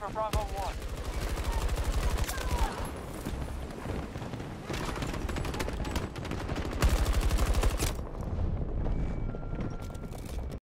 going for Bravo 1.